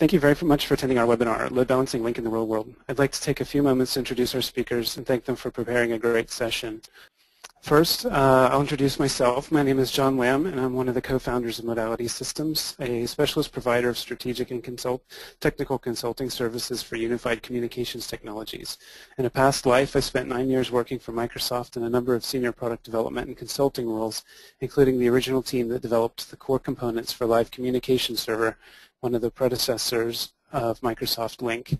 Thank you very much for attending our webinar, Load Balancing Link in the Real World. I'd like to take a few moments to introduce our speakers and thank them for preparing a great session. First, I'll introduce myself. My name is John Lamb, and I'm one of the co-founders of Modality Systems, a specialist provider of strategic and technical consulting services for unified communications technologies. In a past life, I spent 9 years working for Microsoft in a number of senior product development and consulting roles, including the original team that developed the core components for Live Communication Server, one of the predecessors of Microsoft Lync.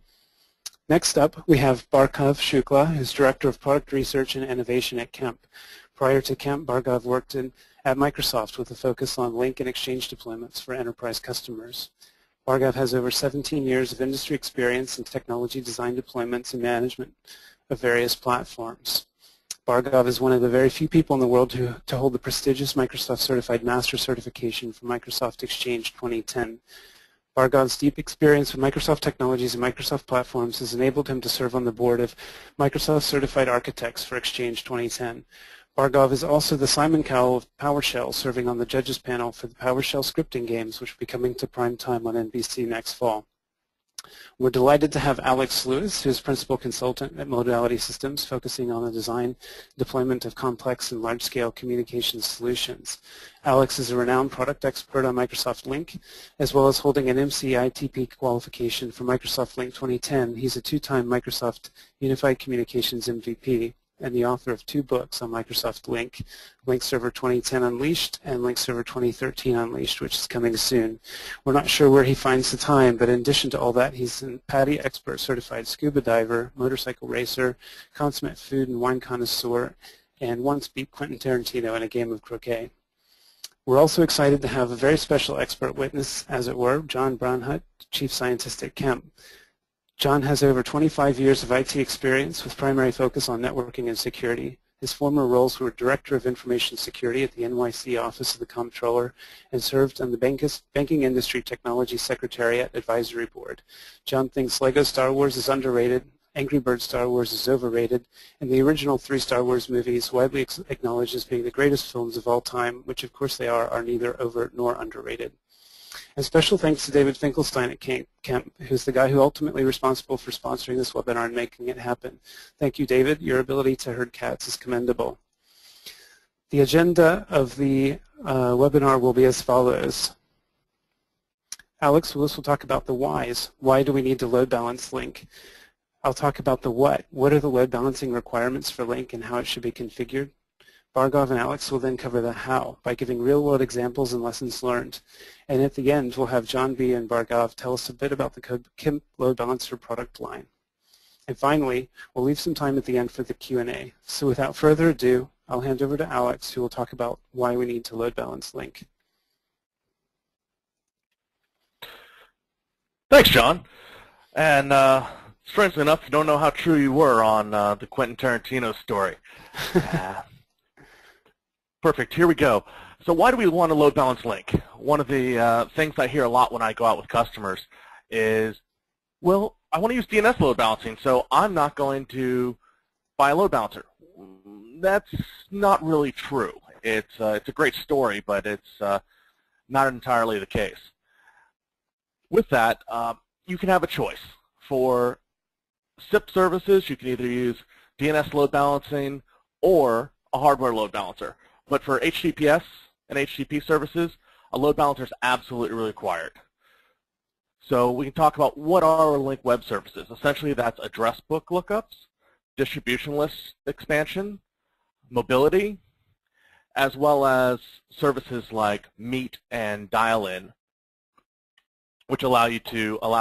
Next up, we have Bhargav Shukla, who's Director of Product Research and Innovation at Kemp. Prior to Kemp, Bhargav worked at Microsoft with a focus on Lync and Exchange deployments for enterprise customers. Bhargav has over 17 years of industry experience in technology design, deployments, and management of various platforms. Bhargav is one of the very few people in the world to hold the prestigious Microsoft Certified Master Certification for Microsoft Exchange 2010. Bhargav's deep experience with Microsoft technologies and Microsoft platforms has enabled him to serve on the board of Microsoft Certified Architects for Exchange 2010. Bhargav is also the Simon Cowell of PowerShell, serving on the judges panel for the PowerShell scripting games, which will be coming to prime time on NBC next fall. We're delighted to have Alex Lewis, who's principal consultant at Modality Systems, focusing on the design deployment of complex and large-scale communications solutions. Alex is a renowned product expert on Microsoft Lync, as well as holding an MCITP qualification for Microsoft Lync 2010. He's a two-time Microsoft Unified Communications MVP and the author of two books on Microsoft Lync, Lync Server 2010 Unleashed and Lync Server 2013 Unleashed, which is coming soon. We're not sure where he finds the time, but in addition to all that, he's a PADI expert certified scuba diver, motorcycle racer, consummate food and wine connoisseur, and once beat Quentin Tarantino in a game of croquet. We're also excited to have a very special expert witness, as it were, John Braunhut, Chief Scientist at Kemp. John has over 25 years of IT experience with primary focus on networking and security. His former roles were Director of Information Security at the NYC Office of the Comptroller and served on the Banking Industry Technology Secretariat Advisory Board. John thinks Lego Star Wars is underrated, Angry Birds Star Wars is overrated, and the original 3 Star Wars movies, widely acknowledged as being the greatest films of all time, which of course they are neither overt nor underrated. And special thanks to David Finkelstein at Kemp, who's the guy who ultimately responsible for sponsoring this webinar and making it happen. Thank you, David. Your ability to herd cats is commendable. The agenda of the webinar will be as follows. Alex Lewis will talk about the whys. Why do we need to load balance Lync? I'll talk about the what. What are the load balancing requirements for Lync and how it should be configured? Bhargav and Alex will then cover the how by giving real-world examples and lessons learned. And at the end, we'll have John B. and Bhargav tell us a bit about the Kemp Load Balancer product line. And finally, we'll leave some time at the end for the Q&A. So without further ado, I'll hand over to Alex, who will talk about why we need to load balance Lync. Thanks, John. And strangely enough, you don't know how true you were on the Quentin Tarantino story. Perfect. Here we go. So why do we want to load balance Lync? One of the things I hear a lot when I go out with customers is, well, I want to use DNS load balancing, so I'm not going to buy a load balancer. That's not really true. It's a great story, but it's not entirely the case. With that, you can have a choice. For SIP services, you can either use DNS load balancing or a hardware load balancer. But for HTTPS and HTTP services, a load balancer is absolutely required. So we can talk about what are our Lync web services. Essentially, that's address book lookups, distribution list expansion, mobility, as well as services like Meet and Dial-in, which allow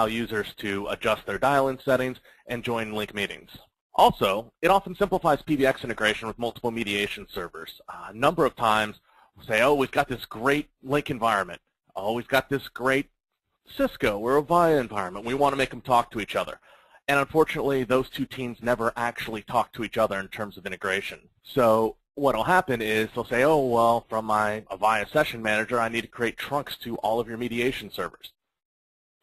users to adjust their dial-in settings and join Lync meetings. Also, it often simplifies PBX integration with multiple mediation servers. A number of times we'll say, oh, we've got this great Lync environment. Oh, we've got this great Cisco or Avaya environment. We want to make them talk to each other. And unfortunately, those two teams never actually talk to each other in terms of integration. So what will happen is they'll say, oh, well, from my Avaya session manager, I need to create trunks to all of your mediation servers.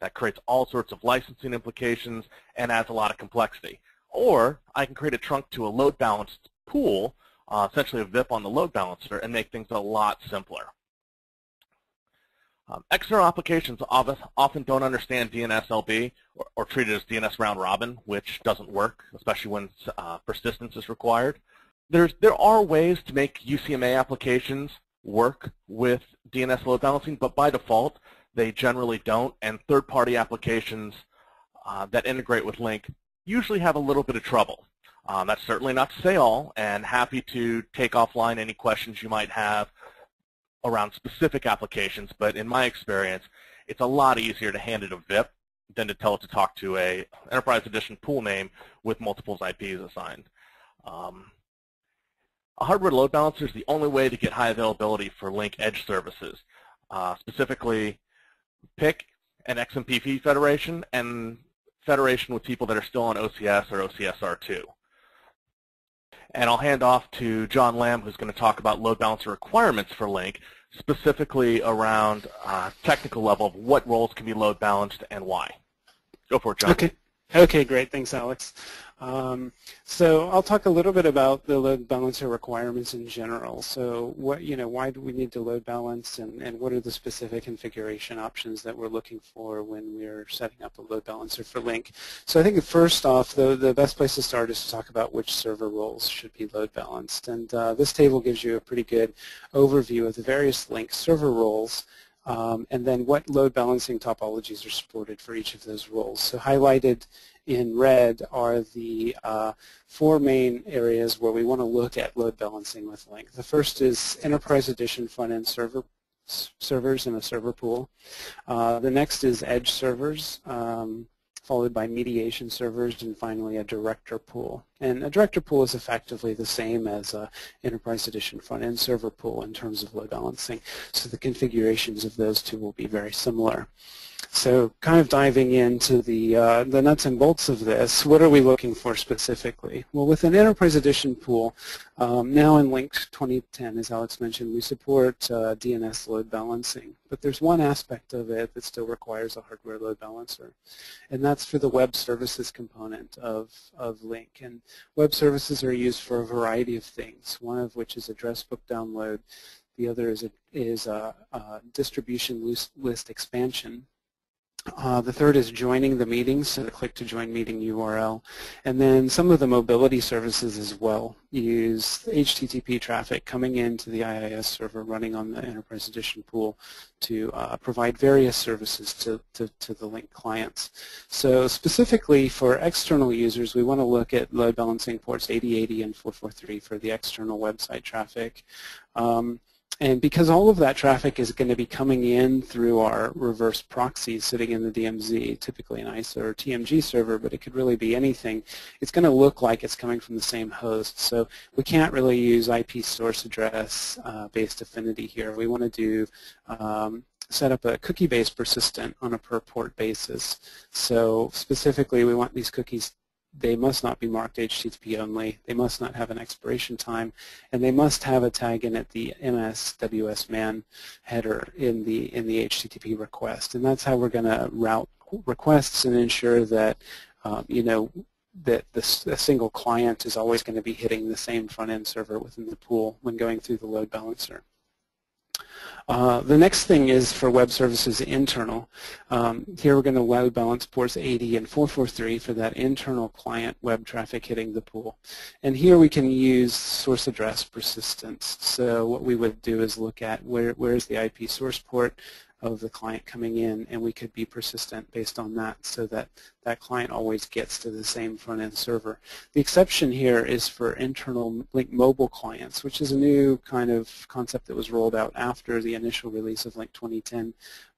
That creates all sorts of licensing implications and adds a lot of complexity. Or I can create a trunk to a load balanced pool, essentially a VIP on the load balancer, and make things a lot simpler. External applications often don't understand DNSLB or treat it as DNS round robin, which doesn't work, especially when persistence is required. There are ways to make UCMA applications work with DNS load balancing, but by default, they generally don't, and third-party applications that integrate with Lync usually have a little bit of trouble. That's certainly not to say all, and happy to take offline any questions you might have around specific applications, but in my experience, it's a lot easier to hand it a VIP than to tell it to talk to an Enterprise Edition pool name with multiple IPs assigned. A hardware load balancer is the only way to get high availability for Lync edge services, specifically PIC and XMPP federation, and federation with people that are still on OCS or OCSR2. And I'll hand off to John Lamb, who's going to talk about load balancer requirements for Lync, specifically around technical level of what roles can be load balanced and why. Go for it, John. Okay, great. Thanks, Alex. So I'll talk a little bit about the load balancer requirements in general. So what, why do we need to load balance, and what are the specific configuration options that we're looking for when we're setting up a load balancer for Lync? So I think first off, the best place to start is to talk about which server roles should be load balanced. And this table gives you a pretty good overview of the various Lync server roles, and then what load balancing topologies are supported for each of those roles. So highlighted in red are the four main areas where we want to look at load balancing with Lync. The first is Enterprise Edition front-end servers in a server pool. The next is edge servers, followed by mediation servers, and finally a director pool. And a director pool is effectively the same as an Enterprise Edition front-end server pool in terms of load balancing. So the configurations of those two will be very similar. So kind of diving into the nuts and bolts of this, what are we looking for specifically? Well, with an Enterprise Edition pool, now in Lync 2010, as Alex mentioned, we support DNS load balancing. But there's one aspect of it that still requires a hardware load balancer, and that's for the web services component of Lync. And web services are used for a variety of things, one of which is address book download. The other is a distribution list expansion. The third is joining the meetings, so the click to join meeting URL. And then some of the mobility services as well use HTTP traffic coming into the IIS server running on the Enterprise Edition pool to provide various services to the Lync clients. So specifically for external users, we want to look at load balancing ports 8080 and 443 for the external website traffic. And because all of that traffic is going to be coming in through our reverse proxies sitting in the DMZ, typically an ISA or TMG server, but it could really be anything, it's going to look like it's coming from the same host. So we can't really use IP source address based affinity here. We want to do set up a cookie-based persistent on a per-port basis. So specifically, we want these cookies, they must not be marked HTTP only, they must not have an expiration time, and they must have a tag in at the MS/WS/man header in the HTTP request. And that's how we're going to route requests and ensure that that a single client is always going to be hitting the same front-end server within the pool when going through the load balancer. The next thing is for web services internal. Here we're going to load balance ports 80 and 443 for that internal client web traffic hitting the pool. And here we can use source address persistence. So what we would do is look at where is the IP source port of the client coming in, and we could be persistent based on that so that that client always gets to the same front-end server. The exception here is for internal Lync mobile clients, which is a new kind of concept that was rolled out after the initial release of Lync 2010,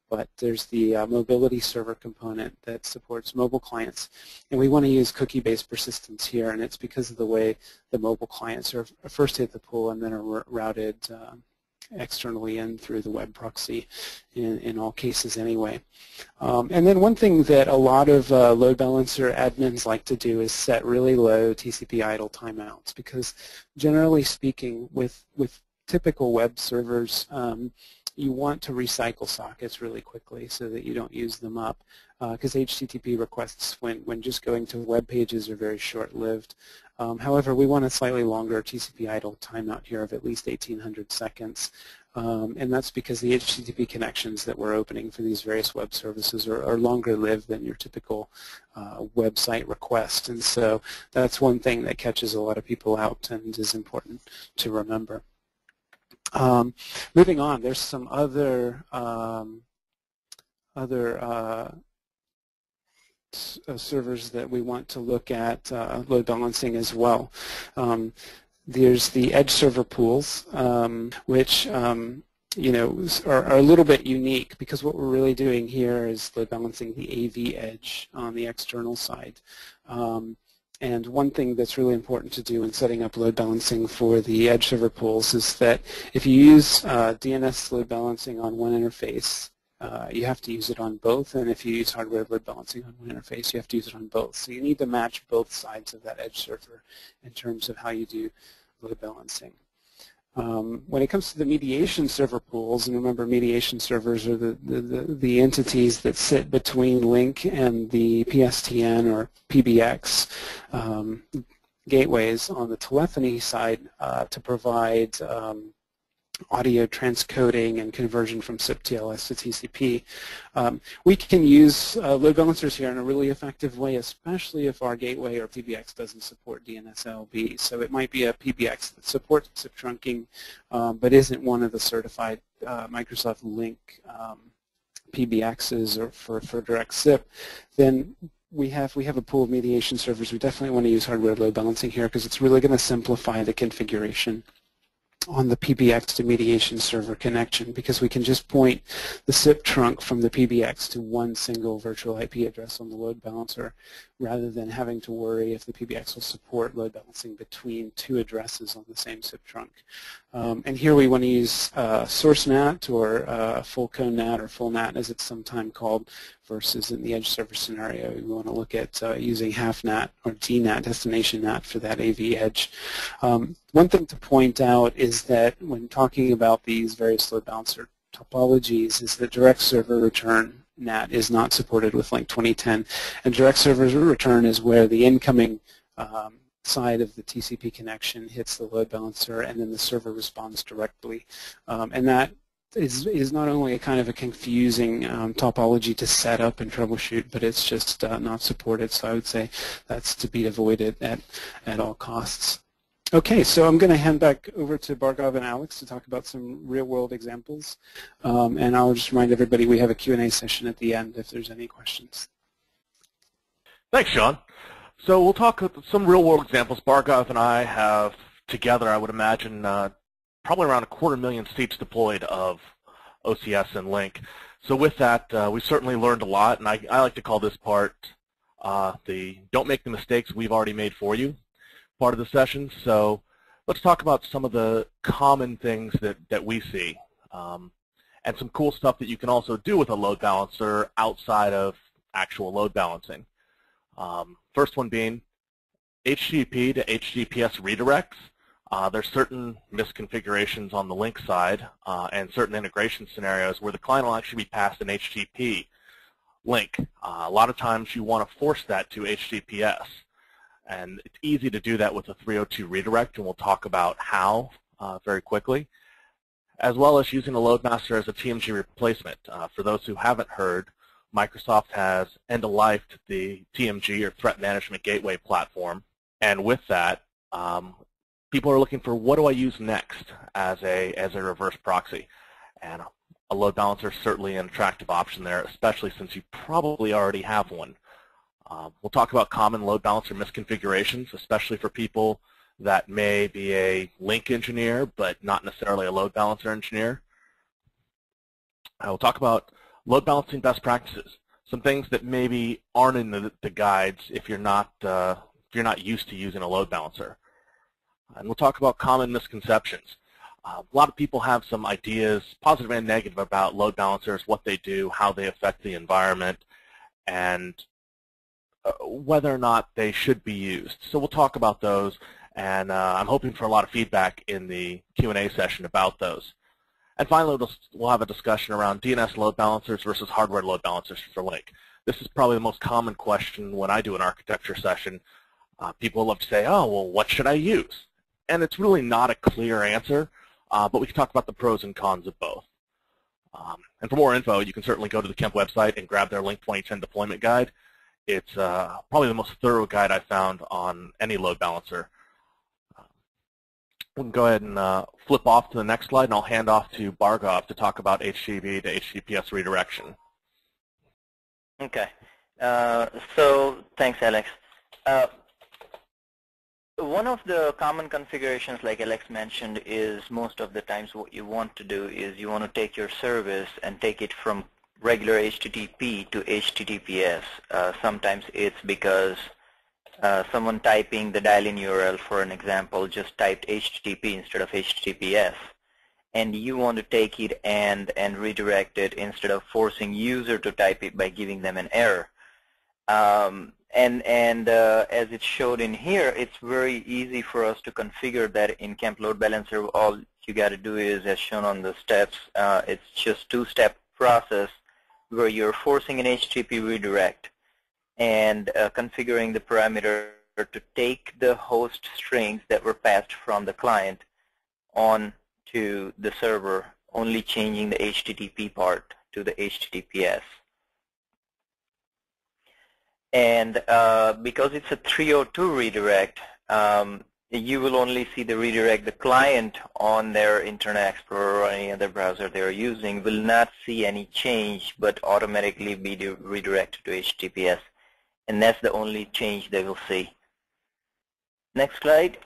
but there's the mobility server component that supports mobile clients, and we want to use cookie-based persistence here, and it's because of the way the mobile clients are first hit the pool and then are routed externally and through the web proxy in all cases anyway. And then one thing that a lot of load balancer admins like to do is set really low TCP idle timeouts, because generally speaking with typical web servers, you want to recycle sockets really quickly so that you don't use them up, because HTTP requests when just going to web pages are very short-lived. However, we want a slightly longer TCP idle timeout here of at least 1,800 seconds And that's because the HTTP connections that we're opening for these various web services are longer lived than your typical website request. And so that's one thing that catches a lot of people out and is important to remember. Moving on, there's some other servers that we want to look at load balancing as well. There's the edge server pools, which are a little bit unique, because what we're really doing here is load balancing the AV edge on the external side. And one thing that's really important to do in setting up load balancing for the edge server pools is that if you use DNS load balancing on one interface, you have to use it on both, and if you use hardware load balancing on one interface, you have to use it on both. So you need to match both sides of that edge server in terms of how you do load balancing. When it comes to the mediation server pools, and remember mediation servers are the entities that sit between Lync and the PSTN or PBX gateways on the telephony side to provide audio transcoding and conversion from SIP TLS to TCP. We can use load balancers here in a really effective way, especially if our gateway or PBX doesn't support DNSLB. So it might be a PBX that supports SIP trunking, but isn't one of the certified Microsoft Lync PBXs or for direct SIP. Then we have a pool of mediation servers. We definitely want to use hardware load balancing here, because it's really going to simplify the configuration on the PBX to mediation server connection, because we can just point the SIP trunk from the PBX to one single virtual IP address on the load balancer, rather than having to worry if the PBX will support load balancing between two addresses on the same SIP trunk. And here we want to use source NAT or full cone NAT or full NAT, as it's sometimes called, versus in the edge server scenario we want to look at using half NAT or DNAT, destination NAT, for that AV edge. One thing to point out is that when talking about these various load balancer topologies is that direct server return NAT is not supported with Lync 2010, and direct server return is where the incoming side of the TCP connection hits the load balancer and then the server responds directly, and that is not only a kind of a confusing topology to set up and troubleshoot, but it's just not supported. So I would say that's to be avoided at all costs. Okay, so I'm going to hand back over to Bhargav and Alex to talk about some real-world examples, and I'll just remind everybody we have a Q&A session at the end if there's any questions. Thanks, John. So we'll talk about some real-world examples. Bhargav and I have together, I would imagine, probably around 250,000 seats deployed of OCS and Lync. So with that, we certainly learned a lot, and I like to call this part the don't make the mistakes we've already made for you part of the session. So let's talk about some of the common things that we see, and some cool stuff that you can also do with a load balancer outside of actual load balancing. First one being HTTP to HTTPS redirects. There's certain misconfigurations on the Lync side and certain integration scenarios where the client will actually be passed an HTTP link. A lot of times you want to force that to HTTPS, and it's easy to do that with a 302 redirect, and we'll talk about how very quickly, as well as using a LoadMaster as a TMG replacement. For those who haven't heard, Microsoft has end-of-lifed the TMG or Threat Management Gateway platform, and with that, people are looking for what do I use next as a reverse proxy, and a load balancer is certainly an attractive option there, especially since you probably already have one. We'll talk about common load balancer misconfigurations, especially for people that may be a Lync engineer but not necessarily a load balancer engineer. We'll talk about load balancing best practices, some things that maybe aren't in the guides if you're not used to using a load balancer. And we'll talk about common misconceptions. A lot of people have some ideas, positive and negative, about load balancers, what they do, how they affect the environment, and whether or not they should be used. So we'll talk about those, and I'm hoping for a lot of feedback in the Q&A session about those. And finally, we'll have a discussion around DNS load balancers versus hardware load balancers for Lync. This is probably the most common question when I do an architecture session. People love to say, oh, well, what should I use? And it's really not a clear answer. but we can talk about the pros and cons of both. And for more info, you can certainly go to the Kemp website and grab their Lync 2010 deployment guide. It's probably the most thorough guide I've found on any load balancer. We can go ahead and flip off to the next slide, and I'll hand off to Bhargav to talk about HTTP to HTTPS redirection. Okay. So thanks, Alex. One of the common configurations, like Alex mentioned, is most of the times what you want to do is you want to take your service and take it from regular HTTP to HTTPS. Sometimes it's because someone typing the dial-in URL, for an example, just typed HTTP instead of HTTPS, and you want to take it and redirect it instead of forcing user to type it by giving them an error. As it showed in here, it's very easy for us to configure that in Kemp Load Balancer. All you got to do is, as shown on the steps, it's just two-step process where you're forcing an HTTP redirect and configuring the parameter to take the host strings that were passed from the client on to the server, only changing the HTTP part to the HTTPS. And because it's a 302 redirect, you will only see the redirect the client on their Internet Explorer or any other browser they are using will not see any change, but automatically be redirected to HTTPS. And that's the only change they will see. Next slide.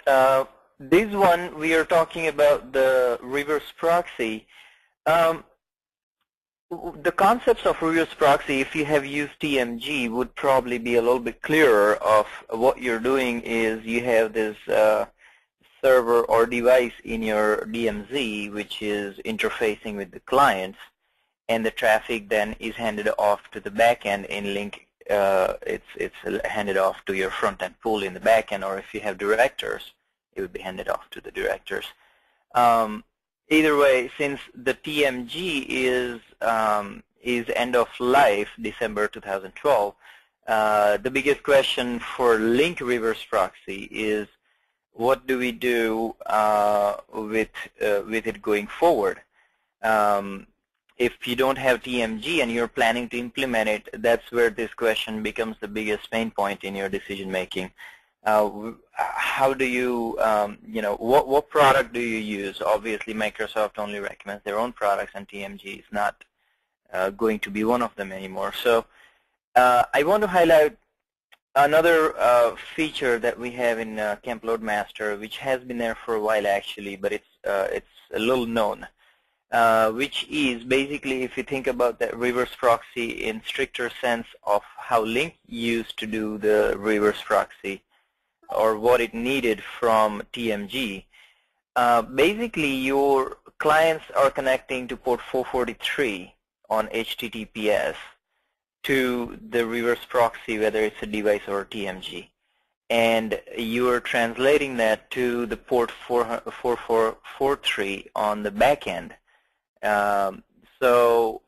This one, we are talking about the reverse proxy. The concepts of reverse proxy, if you have used TMG, would probably be a little bit clearer of what you're doing is you have this server or device in your DMZ, which is interfacing with the clients, and the traffic then is handed off to the backend in Lync. It's handed off to your front-end pool in the back-end, or if you have directors, it would be handed off to the directors. Either way, since the TMG is end of life, December 2012, the biggest question for Lync reverse proxy is what do we do with it going forward? If you don't have TMG and you're planning to implement it, that's where this question becomes the biggest pain point in your decision making. How do you, what product do you use? Obviously, Microsoft only recommends their own products, and TMG is not going to be one of them anymore. So I want to highlight another feature that we have in Kemp LoadMaster, which has been there for a while actually, but it's a little known. Which is basically, if you think about that reverse proxy in stricter sense of how Lync used to do the reverse proxy or what it needed from TMG. Basically, your clients are connecting to port 443 on HTTPS to the reverse proxy, whether it's a device or a TMG. And you are translating that to the port 4443 on the back end. So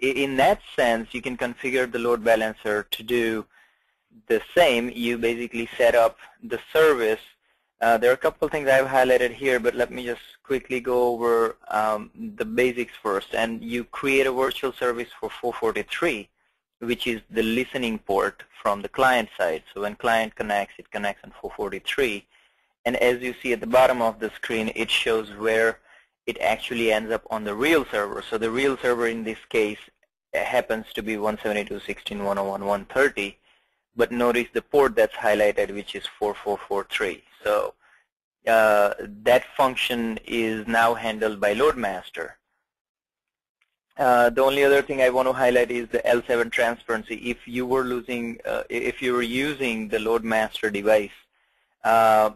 in that sense, you can configure the load balancer to do the same. You basically set up the service. There are a couple of things I've highlighted here, but let me just quickly go over the basics first. And you create a virtual service for 443, which is the listening port from the client side. So when client connects, it connects on 443. And as you see at the bottom of the screen, it shows where it actually ends up on the real server. So the real server in this case happens to be 172.16.101.130, but notice the port that's highlighted, which is 4443. So that function is now handled by LoadMaster. The only other thing I want to highlight is the L7 transparency. If you were using the LoadMaster device,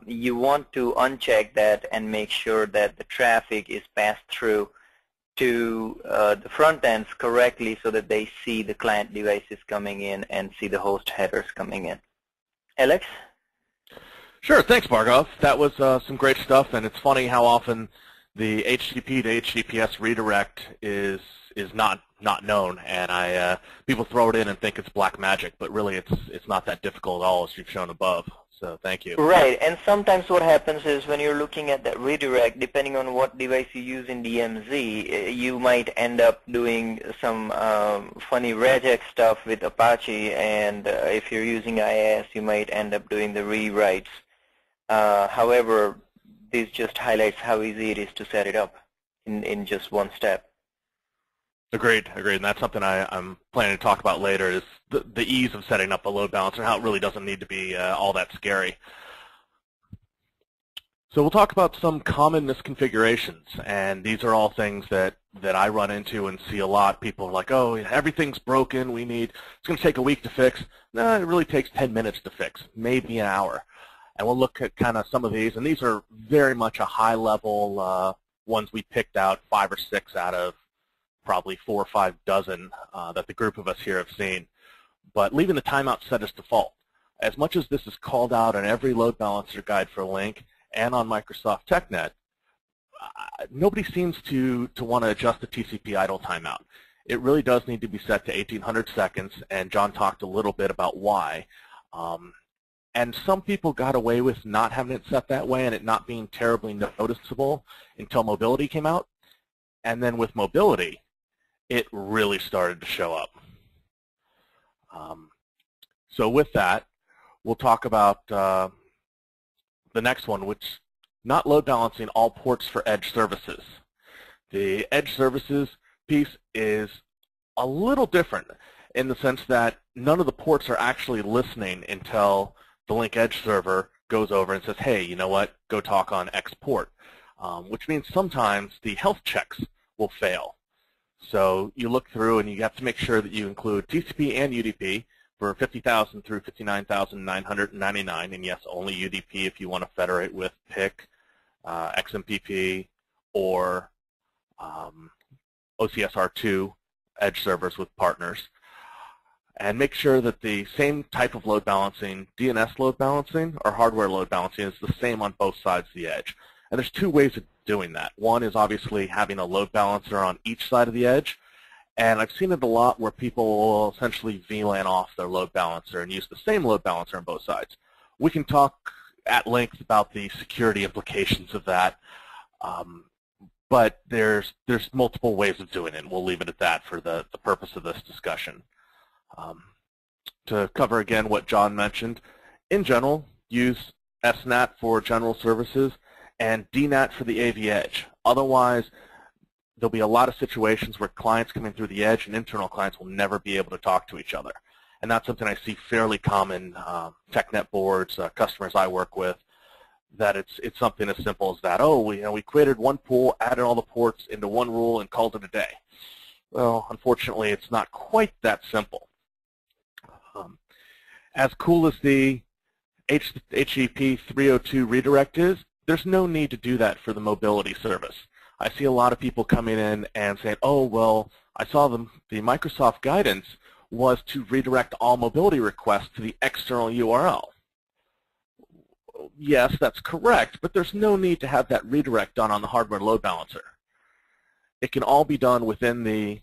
you want to uncheck that and make sure that the traffic is passed through to the front ends correctly so that they see the client devices coming in and see the host headers coming in. Alex? Sure. Thanks, Bhargav. That was some great stuff, and it's funny how often the HTTP to HTTPS redirect is not known, and people throw it in and think it's black magic, but really it's not that difficult at all, as you've shown above. So thank you. Right, and sometimes what happens is when you're looking at that redirect, depending on what device you use in DMZ, you might end up doing some funny regex stuff with Apache, and if you're using IIS, you might end up doing the rewrites. However, this just highlights how easy it is to set it up in just one step. Agreed, agreed, and that's something I'm planning to talk about later, is the ease of setting up a load balancer and how it really doesn't need to be all that scary. So we'll talk about some common misconfigurations, and these are all things that I run into and see a lot. People are like, oh, everything's broken, it's going to take a week to fix. No, it really takes 10 minutes to fix, maybe an hour. And we'll look at kind of some of these, and these are very much a high-level ones we picked out, 5 or 6 out of probably 4 or 5 dozen that the group of us here have seen. But leaving the timeout set as default. As much as this is called out on every load balancer guide for Lync and on Microsoft TechNet, nobody seems to want to adjust the TCP idle timeout. It really does need to be set to 1,800 seconds, and John talked a little bit about why. And some people got away with not having it set that way and it not being terribly noticeable until Mobility came out. And then with Mobility, it really started to show up. So with that, we'll talk about the next one, which is not load balancing all ports for edge services. The edge services piece is a little different in the sense that none of the ports are actually listening until the Lync edge server goes over and says, hey, you know what, go talk on X port, which means sometimes the health checks will fail. So you look through and you have to make sure that you include TCP and UDP for 50,000 through 59,999, and yes, only UDP if you want to federate with PIC, XMPP, or OCSR2 edge servers with partners. And make sure that the same type of load balancing, DNS load balancing or hardware load balancing, is the same on both sides of the edge. And there's 2 ways of doing that. One is obviously having a load balancer on each side of the edge, and I've seen it a lot where people will essentially VLAN off their load balancer and use the same load balancer on both sides. We can talk at length about the security implications of that, but there's multiple ways of doing it, and we'll leave it at that for the purpose of this discussion. To cover again what John mentioned, in general, use SNAT for general services and DNAT for the AV edge. Otherwise, there'll be a lot of situations where clients coming through the edge and internal clients will never be able to talk to each other. And that's something I see fairly common TechNet boards, customers I work with, that it's something as simple as that. Oh, we created one pool, added all the ports into one rule, and called it a day. Well, unfortunately, it's not quite that simple. As cool as the HTTP 302 redirect is, there's no need to do that for the mobility service. I see a lot of people coming in and saying, oh, well, I saw the Microsoft guidance was to redirect all mobility requests to the external URL. Yes, that's correct, but there's no need to have that redirect done on the hardware load balancer. It can all be done within the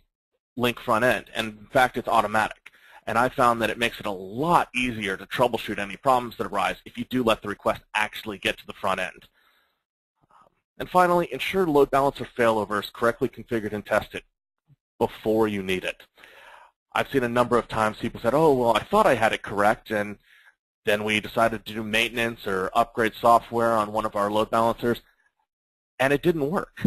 Lync front end, and in fact, it's automatic. And I found that it makes it a lot easier to troubleshoot any problems that arise if you do let the request actually get to the front end. And finally, ensure load balancer failover is correctly configured and tested before you need it. I've seen a number of times people said, oh, well, I thought I had it correct, and then we decided to do maintenance or upgrade software on one of our load balancers, and it didn't work.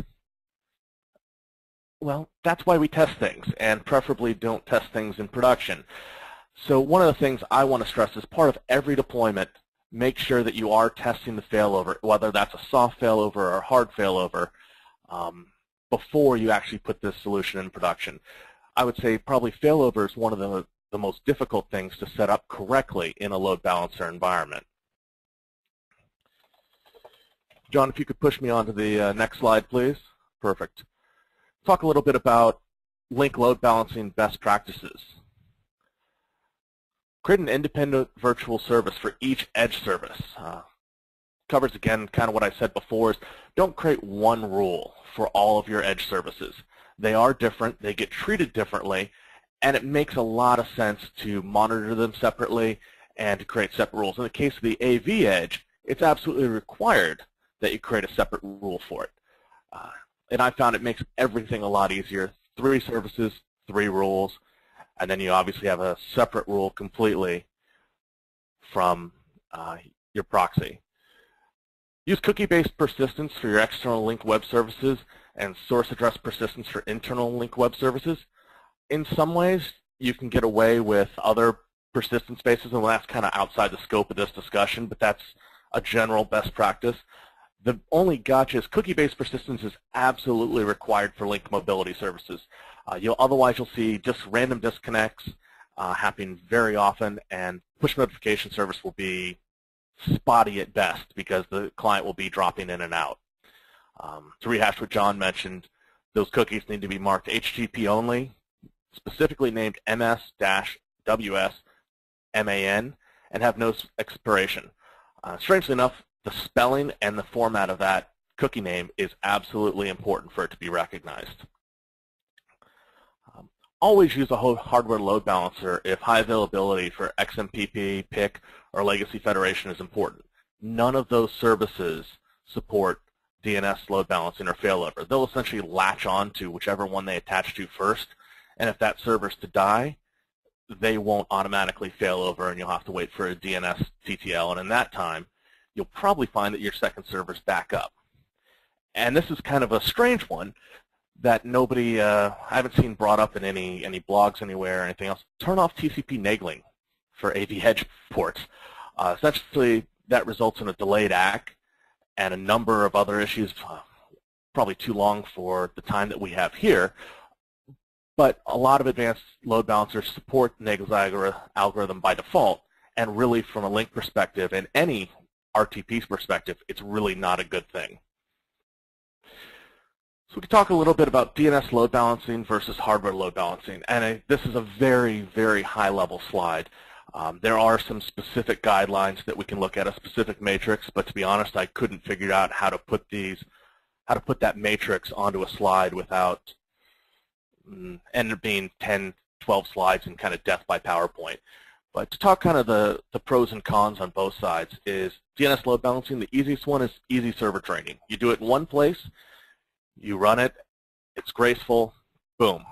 Well, that's why we test things, and preferably don't test things in production. So one of the things I want to stress is part of every deployment, make sure that you are testing the failover, whether that's a soft failover or a hard failover, before you actually put this solution in production. I would say probably failover is one of the most difficult things to set up correctly in a load balancer environment. John, if you could push me on to the next slide, please. Perfect. Talk a little bit about Lync load balancing best practices. Create an independent virtual service for each edge service. Covers again kind of what I said before, is don't create one rule for all of your edge services. They are different, they get treated differently, and it makes a lot of sense to monitor them separately and to create separate rules. In the case of the AV edge, it's absolutely required that you create a separate rule for it. And I found it makes everything a lot easier. 3 services, 3 rules, and then you obviously have a separate rule completely from your proxy. Use cookie-based persistence for your external link web services and source address persistence for internal link web services. In some ways, you can get away with other persistence bases, and that's kind of outside the scope of this discussion, but that's a general best practice. The only gotcha is cookie-based persistence is absolutely required for link mobility services. Otherwise you'll see just random disconnects happening very often, and push notification service will be spotty at best because the client will be dropping in and out. To rehash what John mentioned, those cookies need to be marked HTTP only, specifically named MS-WS-MAN, and have no expiration. Strangely enough, the spelling and the format of that cookie name is absolutely important for it to be recognized. Always use a hardware load balancer if high availability for XMPP, PIC, or legacy federation is important. None of those services support DNS load balancing or failover. They'll essentially latch on to whichever one they attach to first, and if that server's to die, they won't automatically fail over, and you'll have to wait for a DNS TTL, and in that time, you'll probably find that your second server's back up. And this is kind of a strange one that nobody, I haven't seen brought up in any blogs anywhere or anything else. Turn off TCP nailing for AV edge ports. Essentially, that results in a delayed ACK and a number of other issues, probably too long for the time that we have here. But a lot of advanced load balancers support Nagel's algorithm by default, and really from a link perspective and any RTP's perspective, it's really not a good thing. So we can talk a little bit about DNS load balancing versus hardware load balancing, and this is a very, very high-level slide. There are some specific guidelines that we can look at, a specific matrix, but to be honest, I couldn't figure out how to put that matrix onto a slide without ended up being 10, 12 slides and kind of death by PowerPoint. But to talk kind of the pros and cons on both sides is DNS load balancing. The easiest one is easy server training. You do it in one place, you run it, it's graceful, boom.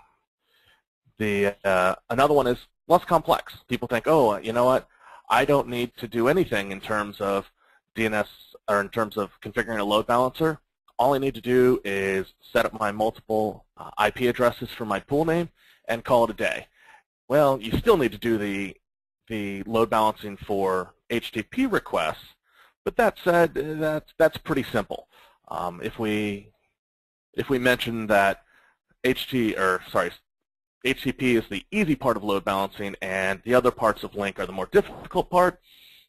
Another one is less complex. People think, oh, you know what, I don't need to do anything in terms of DNS or in terms of configuring a load balancer. All I need to do is set up my multiple IP addresses for my pool name and call it a day. Well, you still need to do the load balancing for HTTP requests, but that said, that's pretty simple. If we mention that HTTP is the easy part of load balancing and the other parts of link are the more difficult part,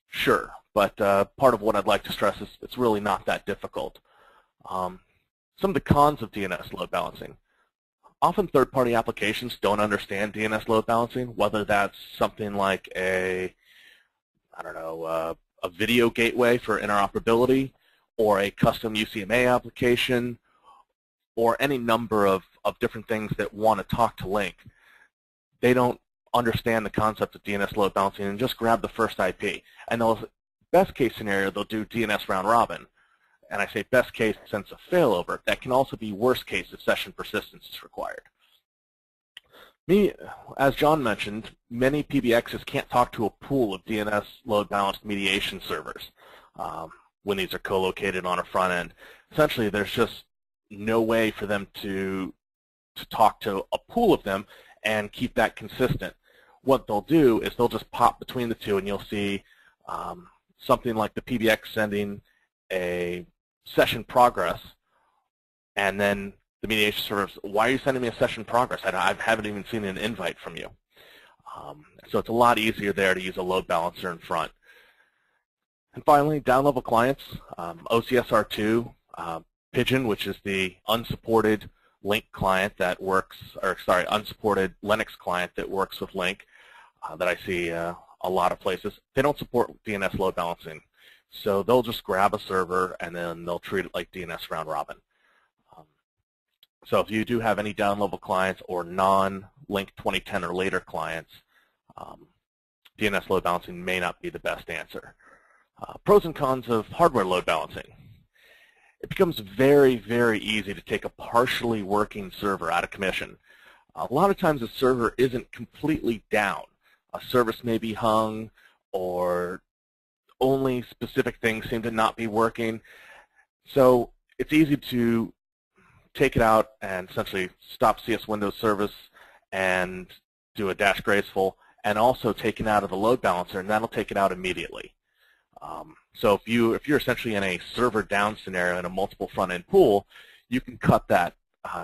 sure. But part of what I'd like to stress is it's really not that difficult. Some of the cons of DNS load balancing. Often third-party applications don't understand DNS load balancing, whether that's something like a video gateway for interoperability, or a custom UCMA application, or any number of different things that want to talk to link. They don't understand the concept of DNS load balancing and just grab the first IP. And they'll, best case scenario, they'll do DNS round robin. And I say best case sense of failover. That can also be worst case if session persistence is required. As John mentioned, many PBXs can't talk to a pool of DNS load balanced mediation servers when these are co-located on a front end. Essentially, there's just no way for them to talk to a pool of them and keep that consistent. What they'll do is they'll just pop between the two, and you'll see something like the PBX sending a session progress, and then the mediation server says, why are you sending me a session progress? I haven't even seen an invite from you. So it's a lot easier there to use a load balancer in front. And finally, down-level clients, OCSR2, Pigeon, which is the unsupported Link client that works, or sorry, unsupported Linux client that works with Link that I see a lot of places. They don't support DNS load balancing. So they'll just grab a server, and then they'll treat it like DNS round robin. So if you do have any down-level clients or non-Link 2010 or later clients, DNS load balancing may not be the best answer. Pros and cons of hardware load balancing. It becomes very, very easy to take a partially working server out of commission. A lot of times a server isn't completely down. A service may be hung, or only specific things seem to not be working. So it's easy to take it out and essentially stop CS Windows service and do a dash graceful, and also take it out of the load balancer, and that'll take it out immediately. So if you're essentially in a server down scenario in a multiple front end pool, you can cut that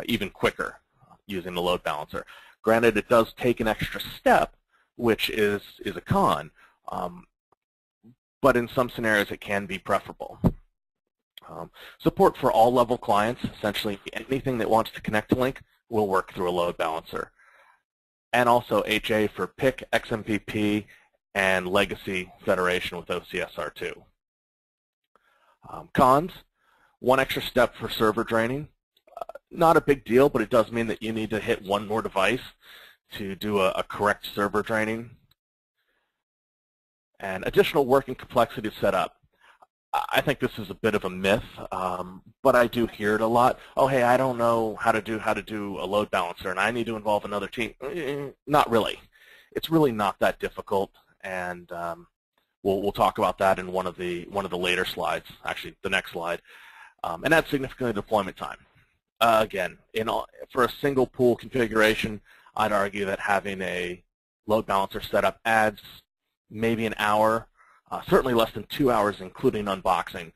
even quicker using the load balancer. Granted, it does take an extra step, which is a con, but in some scenarios it can be preferable. Support for all level clients, essentially anything that wants to connect to Lync will work through a load balancer. And also HA for PIC, XMPP, and legacy federation with OCSR2. Cons, one extra step for server draining. Not a big deal, but it does mean that you need to hit one more device to do a correct server draining. And additional work and complexity to set up. I think this is a bit of a myth, but I do hear it a lot. Oh, hey, I don't know how to do a load balancer, and I need to involve another team. Not really. It's really not that difficult, and we'll talk about that in one of the later slides. Actually, the next slide, and that's significantly deployment time. Again, for a single pool configuration, I'd argue that having a load balancer set up adds maybe an hour. Certainly less than 2 hours, including unboxing,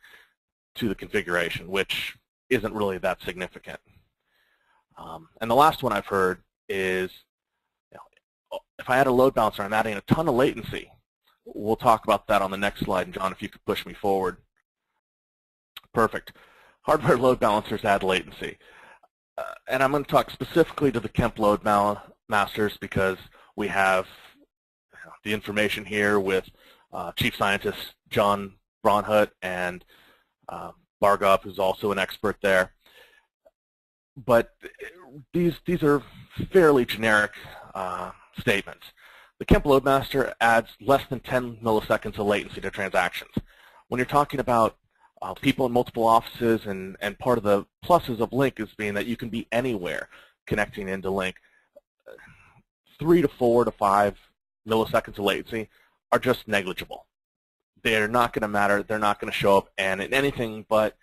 to the configuration, which isn't really that significant. And the last one I've heard is, if I add a load balancer, I'm adding a ton of latency. We'll talk about that on the next slide, and John, if you could push me forward. Perfect. Hardware load balancers add latency. And I'm going to talk specifically to the Kemp load masters because we have the information here with Chief Scientist John Braunhut and Bhargav, who's also an expert there. But these are fairly generic statements. The Kemp Loadmaster adds less than 10 milliseconds of latency to transactions. When you're talking about people in multiple offices, and part of the pluses of Lync is being that you can be anywhere connecting into Lync, 3 to 4 to 5 milliseconds of latency are just negligible. They're not going to matter. They're not going to show up, and in anything but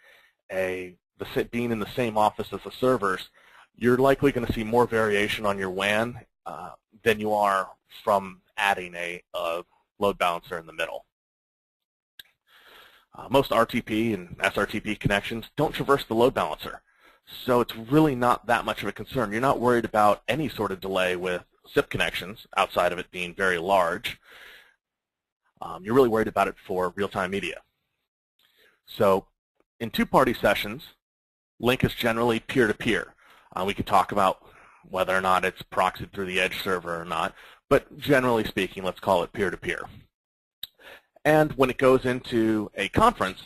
being in the same office as the servers, you're likely going to see more variation on your WAN than you are from adding a load balancer in the middle. Most RTP and SRTP connections don't traverse the load balancer, so it's really not that much of a concern. You're not worried about any sort of delay with SIP connections outside of it being very large. You're really worried about it for real-time media. So in two-party sessions, Lync is generally peer-to-peer. We can talk about whether or not it's proxied through the edge server or not, but generally speaking, let's call it peer-to-peer. And when it goes into a conference,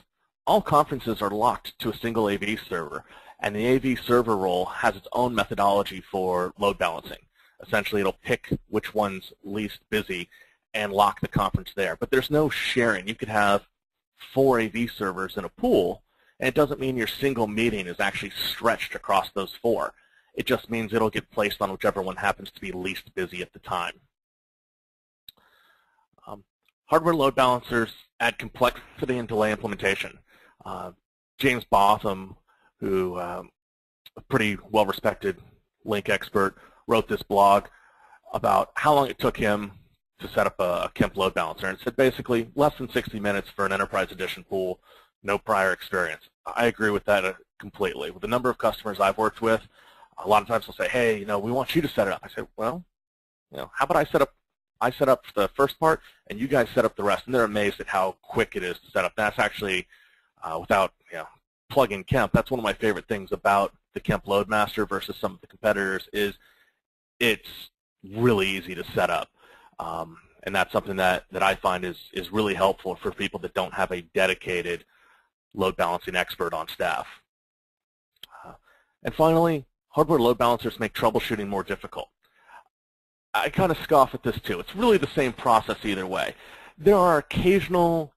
all conferences are locked to a single AV server, and the AV server role has its own methodology for load balancing. Essentially, it'll pick which one's least busy and lock the conference there. But there's no sharing. You could have 4 AV servers in a pool, and it doesn't mean your single meeting is actually stretched across those 4. It just means it'll get placed on whichever one happens to be least busy at the time. Hardware load balancers add complexity and delay implementation. James Botham, who a pretty well-respected Lync expert, wrote this blog about how long it took him to set up a Kemp load balancer, and said basically less than 60 minutes for an Enterprise Edition pool, no prior experience. I agree with that completely. With the number of customers I've worked with, a lot of times they'll say, hey, we want you to set it up. I say, well, how about I set up the first part, and you guys set up the rest, and they're amazed at how quick it is to set up. That's actually, without plugging Kemp, that's one of my favorite things about the Kemp Loadmaster versus some of the competitors is it's really easy to set up. And that's something that I find is really helpful for people that don't have a dedicated load balancing expert on staff. And finally, hardware load balancers make troubleshooting more difficult. I kind of scoff at this too. It's really the same process either way. There are occasional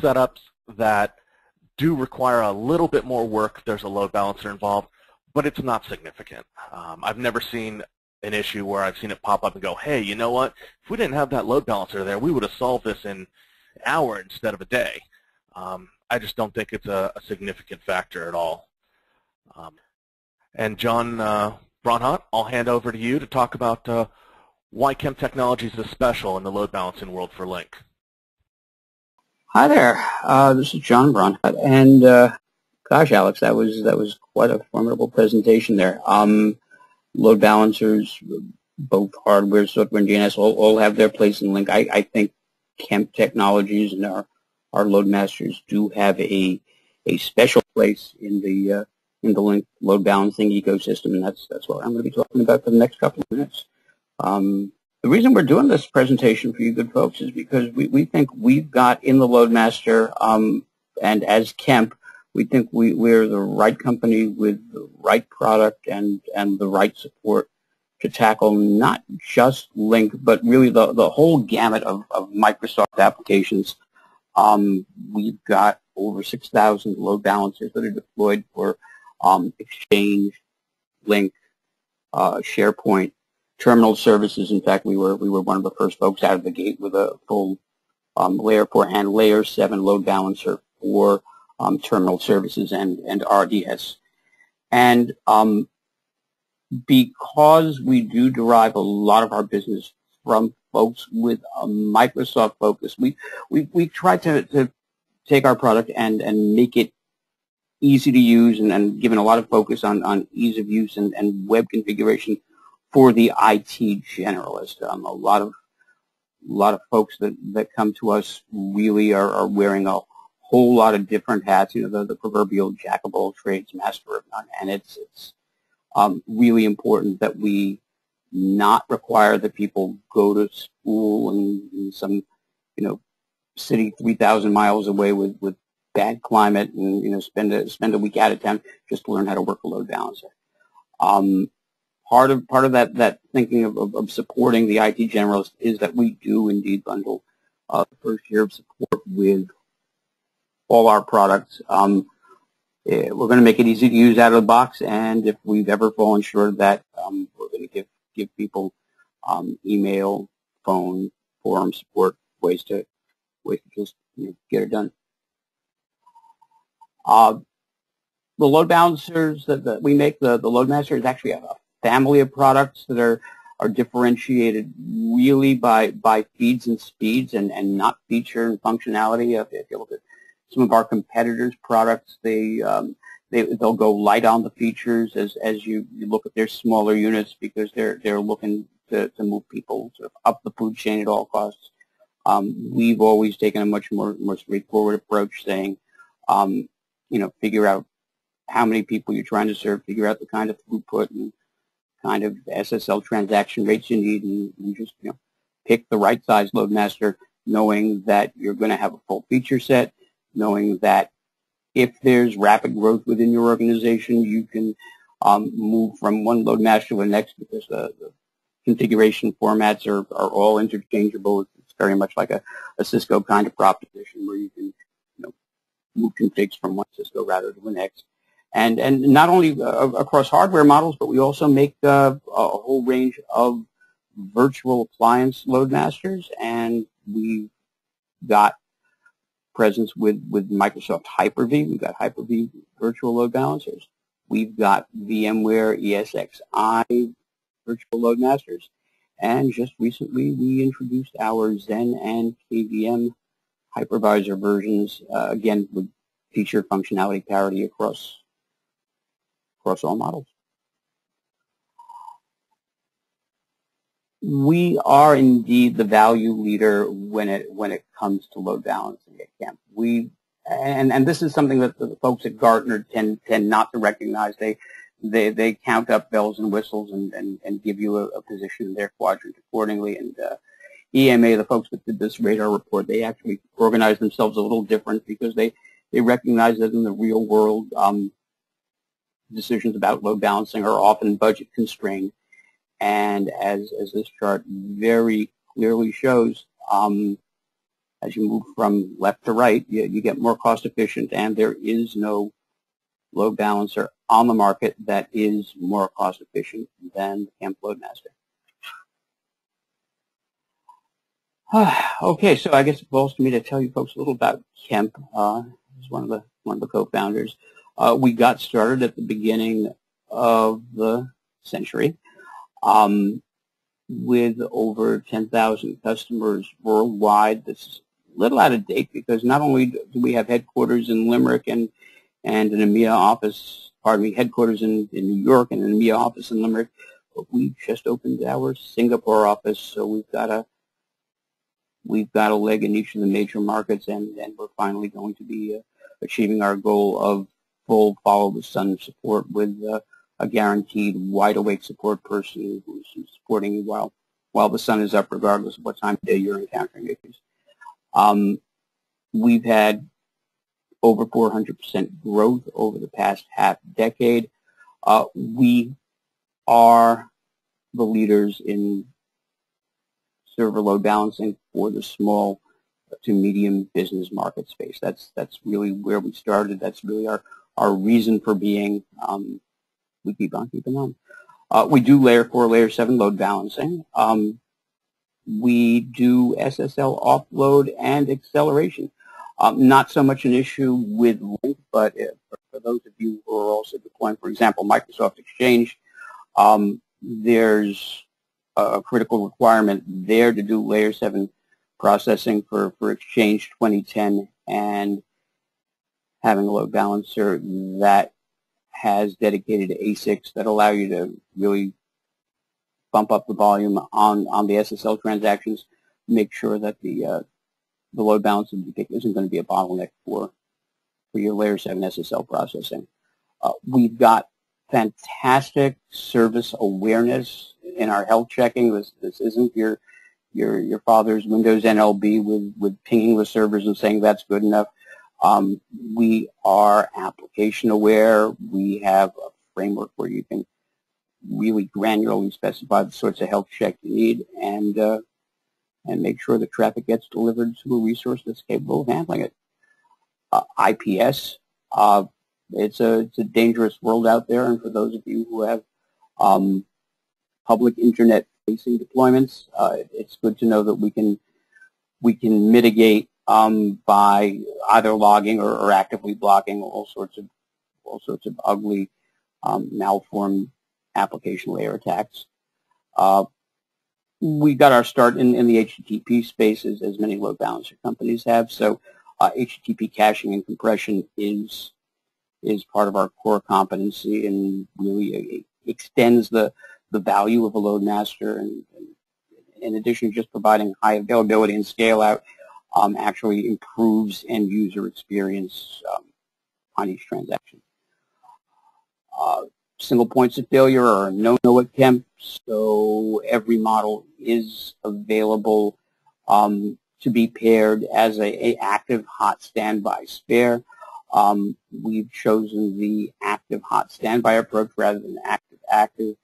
setups that do require a little bit more work. There's a load balancer involved, but it's not significant. I've never seen an issue where I've seen it pop up and go, hey, you know what? If we didn't have that load balancer there, we would have solved this in an hour instead of a day. I just don't think it's a significant factor at all. And John Braunhut, I'll hand over to you to talk about why Kemp Technologies is special in the load balancing world for Lync. Hi there. This is John Braunhut, and gosh, Alex, that was quite a formidable presentation there. Load balancers, both hardware, software, and DNS, all have their place in Lync. I think Kemp Technologies and our LoadMasters do have a special place in the Lync load balancing ecosystem, and that's what I'm going to be talking about for the next couple of minutes. The reason we're doing this presentation for you good folks is because we think we've got in the LoadMaster, and as Kemp, we think we're the right company with the right product and the right support to tackle not just Lync, but really the whole gamut of Microsoft applications. We've got over 6,000 load balancers that are deployed for Exchange, Lync, SharePoint, terminal services. In fact, we were one of the first folks out of the gate with a full layer 4 and layer 7 load balancer for terminal services and RDS. And because we do derive a lot of our business from folks with a Microsoft focus, we try to take our product and make it easy to use and given a lot of focus on ease of use and web configuration for the IT generalist. A lot of folks that come to us really are wearing a whole lot of different hats. You know, the proverbial jack of all trades, master of none, and it's really important that we not require that people go to school in some, you know, city 3,000 miles away with bad climate and, you know, spend a week out of town just to learn how to work a load balancer. Part of that thinking of supporting the IT generalist is that we do indeed bundle the first year of support with all our products. We're going to make it easy to use out of the box, and if we've ever fallen short of that, we're going to give people email, phone, forum support, ways to just, you know, get it done. The load balancers that we make, the LoadMaster is actually a family of products that are differentiated really by feeds and speeds and not feature and functionality. If you look at some of our competitors' products, they'll go light on the features as you look at their smaller units because they're looking to move people sort of up the food chain at all costs. We've always taken a much more straightforward approach, saying, you know, figure out how many people you're trying to serve, figure out the kind of throughput and kind of SSL transaction rates you need, and just, you know, pick the right size LoadMaster, knowing that you're going to have a full feature set, knowing that if there's rapid growth within your organization, you can move from one LoadMaster to the next because the configuration formats are all interchangeable. It's very much like a Cisco kind of proposition where you can, you know, move configs from one Cisco router to the next. And not only across hardware models, but we also make a whole range of virtual appliance LoadMasters, and we've got presence with Microsoft Hyper-V. We've got Hyper-V virtual load balancers. We've got VMware ESXi virtual LoadMasters, and just recently we introduced our Xen and KVM hypervisor versions, again with feature functionality parity across all models. We are indeed the value leader when it comes to load balancing at Kemp. And this is something that the folks at Gartner tend not to recognize. They count up bells and whistles and give you a position in their quadrant accordingly. And EMA, the folks that did this radar report, they actually organized themselves a little different because they recognize that in the real world, decisions about load balancing are often budget constrained. And as this chart very clearly shows, as you move from left to right, you get more cost efficient, and there is no load balancer on the market that is more cost efficient than the Kemp LoadMaster. Okay, so I guess it falls to me to tell you folks a little about Kemp. He's one of the co-founders. We got started at the beginning of the century with over 10,000 customers worldwide. This is a little out of date because not only do we have headquarters in Limerick and an EMEA office, pardon me, headquarters in New York and an EMEA office in Limerick, but we just opened our Singapore office, so we've got a leg in each of the major markets, and we're finally going to be achieving our goal of full follow-the-sun support with a guaranteed wide-awake support person who's supporting you while the sun is up, regardless of what time of day you're encountering issues. We've had over 400% growth over the past half decade. We are the leaders in server load balancing for the small to medium business market space. That's really where we started. That's really our reason for being. We keep on keeping on. We do layer 4, layer 7 load balancing. We do SSL offload and acceleration. Not so much an issue with Lync, but for those of you who are also deploying, for example, Microsoft Exchange, there's a critical requirement there to do layer 7 processing for Exchange 2010, and having a load balancer that has dedicated ASICs that allow you to really bump up the volume on the SSL transactions, make sure that the load balancer isn't going to be a bottleneck for your layer 7 SSL processing. We've got fantastic service awareness in our health checking. This isn't your father's Windows NLB with pinging the servers and saying that's good enough. We are application aware. We have a framework where you can really granularly specify the sorts of health check you need, and make sure the traffic gets delivered to a resource that's capable of handling it. IPS, it's a dangerous world out there, and for those of you who have public internet facing deployments, it's good to know that we can mitigate by either logging or actively blocking all sorts of ugly, malformed application layer attacks. We got our start in the HTTP space, as many load balancer companies have. So HTTP caching and compression is part of our core competency, and really extends the value of a load master. And in addition to just providing high availability and scale out, actually improves end-user experience on each transaction. Single points of failure are a no-no at Kemp, so every model is available to be paired as a active hot standby spare. We've chosen the active hot standby approach rather than active-active,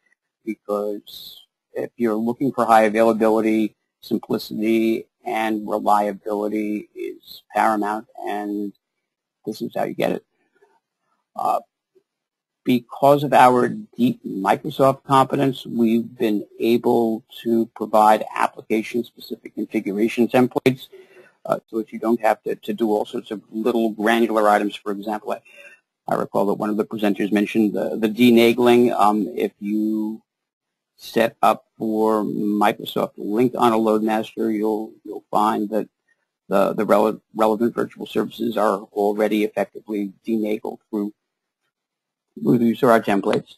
because if you're looking for high availability, simplicity, and reliability is paramount, and this is how you get it. Because of our deep Microsoft competence, we've been able to provide application-specific configuration templates, so that you don't have to do all sorts of little granular items. For example, I recall that one of the presenters mentioned the denagling. If you set up for Microsoft Lync on a LoadMaster, you'll find that the relevant virtual services are already effectively denagled through the use of our templates.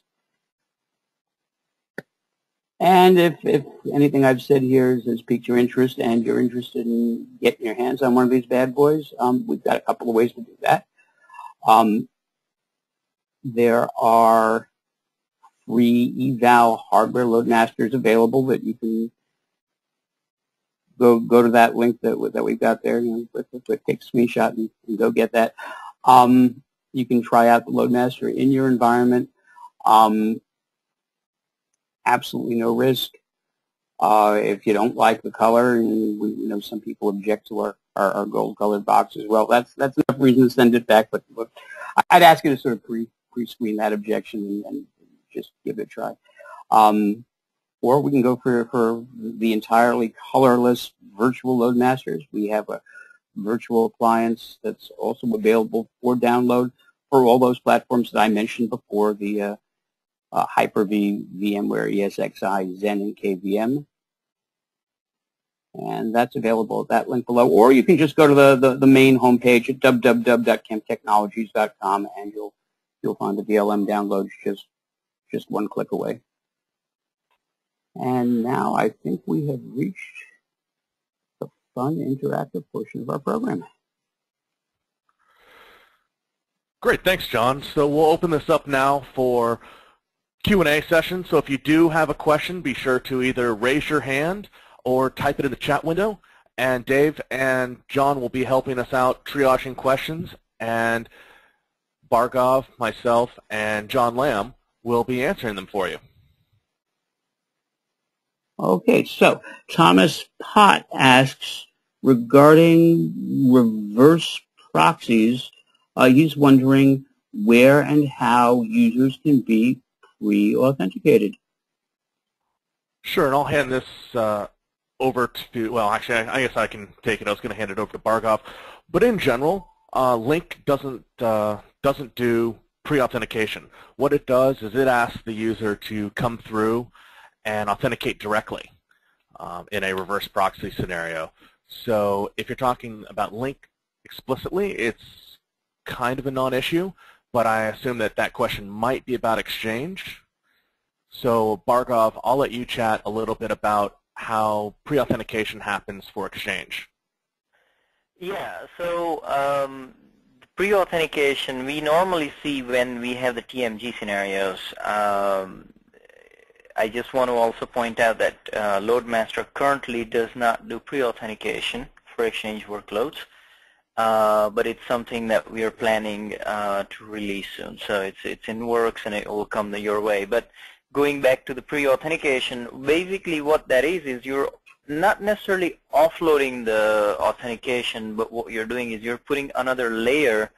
And if anything I've said here has piqued your interest, and you're interested in getting your hands on one of these bad boys, we've got a couple of ways to do that. There are free eval hardware LoadMasters available that you can go to that link that we've got there, and take a screenshot and go get that. You can try out the LoadMaster in your environment. absolutely no risk. If you don't like the color, and we, some people object to our gold-colored boxes. Well, that's enough reason to send it back. But I'd ask you to sort of pre-screen that objection and just give it a try. Or we can go for the entirely colorless virtual LoadMasters. We have a virtual appliance that's also available for download for all those platforms that I mentioned before, the Hyper-V, VMware, ESXi, Xen, and KVM. And that's available at that link below. Or you can just go to the main homepage at www.kemptechnologies.com, and you'll find the VLM downloads just one click away. And now I think we have reached the fun, interactive portion of our program. Great, thanks, John. So we'll open this up now for Q&A session. So if you do have a question, be sure to either raise your hand or type it in the chat window. And Dave and John will be helping us out triaging questions. And Bhargav, myself, and John Lamb will be answering them for you. Okay, so Thomas Pott asks, regarding reverse proxies, he's wondering where and how users can be pre-authenticated. Sure, and I'll hand this over to, well, actually, I guess I can take it. I was going to hand it over to Bhargav. But in general, Lync doesn't do pre-authentication. What it does is it asks the user to come through and authenticate directly in a reverse proxy scenario. So if you're talking about Lync explicitly, it's kind of a non-issue. But I assume that question might be about Exchange. So Bhargav, I'll let you chat a little bit about how pre-authentication happens for Exchange. Yeah, so pre-authentication, we normally see when we have the TMG scenarios. I just want to also point out that LoadMaster currently does not do pre-authentication for Exchange workloads. But it's something that we are planning to release soon. So it's in works, and it will come your way. But going back to the pre-authentication, basically what that is you're not necessarily offloading the authentication, but what you're doing is you're putting another layer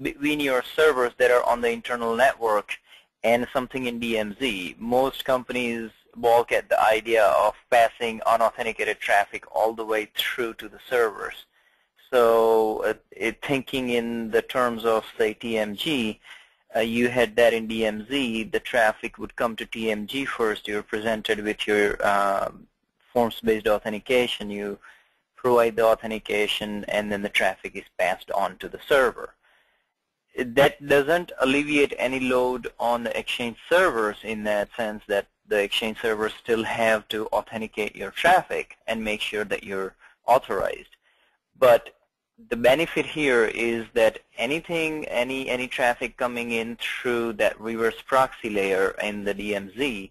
between your servers that are on the internal network and something in DMZ. Most companies balk at the idea of passing unauthenticated traffic all the way through to the servers. So thinking in the terms of, say, TMG, you had that in DMZ, the traffic would come to TMG first. You're presented with your forms-based authentication. You provide the authentication, and then the traffic is passed on to the server. That doesn't alleviate any load on the Exchange servers in that sense that the Exchange servers still have to authenticate your traffic and make sure that you're authorized. But the benefit here is that any traffic coming in through that reverse proxy layer in the DMZ,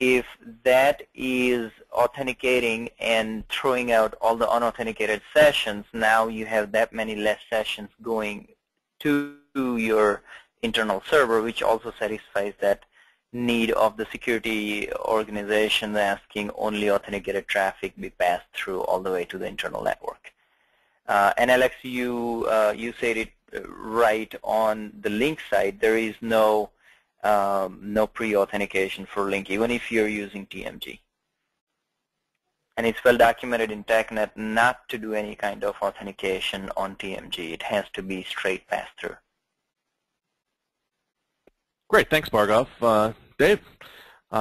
if that is authenticating and throwing out all the unauthenticated sessions, now you have that many less sessions going to your internal server, which also satisfies that need of the security organization asking only authenticated traffic be passed through all the way to the internal network. And Alex, you said it right on the Lync side. There is no pre-authentication for Lync, even if you're using TMG. And it's well documented in TechNet not to do any kind of authentication on TMG. It has to be straight pass-through. Great, thanks, Bhargav. Dave,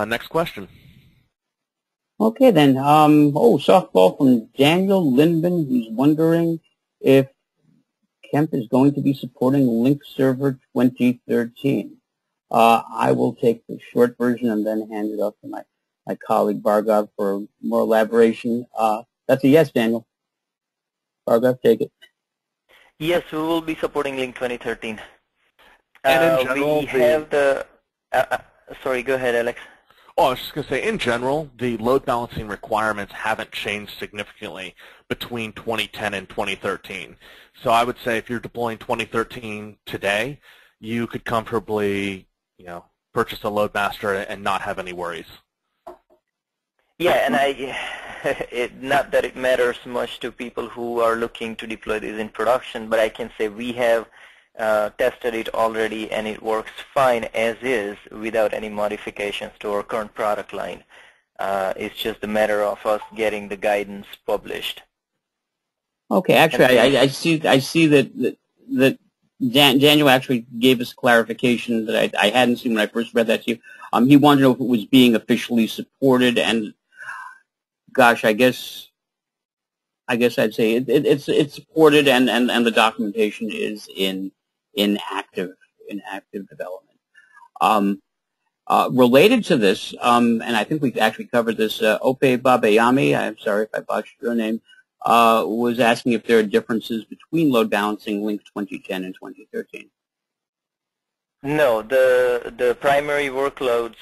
next question. Okay, then, softball from Daniel Lindman, who's wondering if Kemp is going to be supporting Lync Server 2013. I will take the short version and then hand it off to my colleague, Bhargav, for more elaboration. That's a yes, Daniel. Bhargav, take it. Yes, we will be supporting Lync 2013. And in general, sorry, go ahead, Alex. Oh, I was just going to say, in general, the load balancing requirements haven't changed significantly between 2010 and 2013. So I would say if you're deploying 2013 today, you could comfortably, purchase a LoadMaster and not have any worries. Yeah, and not that it matters much to people who are looking to deploy this in production, but I can say we have tested it already and it works fine as is without any modifications to our current product line. It's just a matter of us getting the guidance published. Okay, actually, I see that Daniel actually gave us clarification that I hadn't seen when I first read that to you. He wanted to know if it was being officially supported, and gosh, I guess I'd say it's supported, and the documentation is in active development. Related to this, and I think we've actually covered this. Ope Babayami, I'm sorry if I botched your name, was asking if there are differences between load balancing Lync 2010 and 2013. No, the primary workloads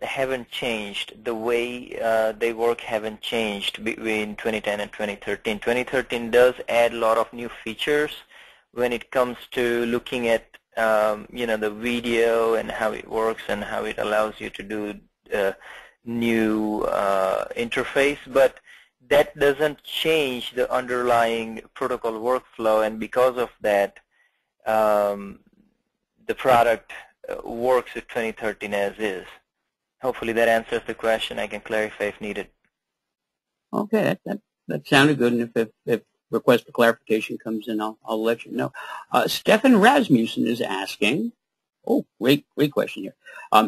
haven't changed. The way they work haven't changed between 2010 and 2013. 2013 does add a lot of new features when it comes to looking at the video and how it works and how it allows you to do new interface, but that doesn't change the underlying protocol workflow, and because of that, the product works with 2013 as is. Hopefully that answers the question. I can clarify if needed. Okay, that sounded good, and if request for clarification comes in, I'll let you know. Stefan Rasmussen is asking, great question here,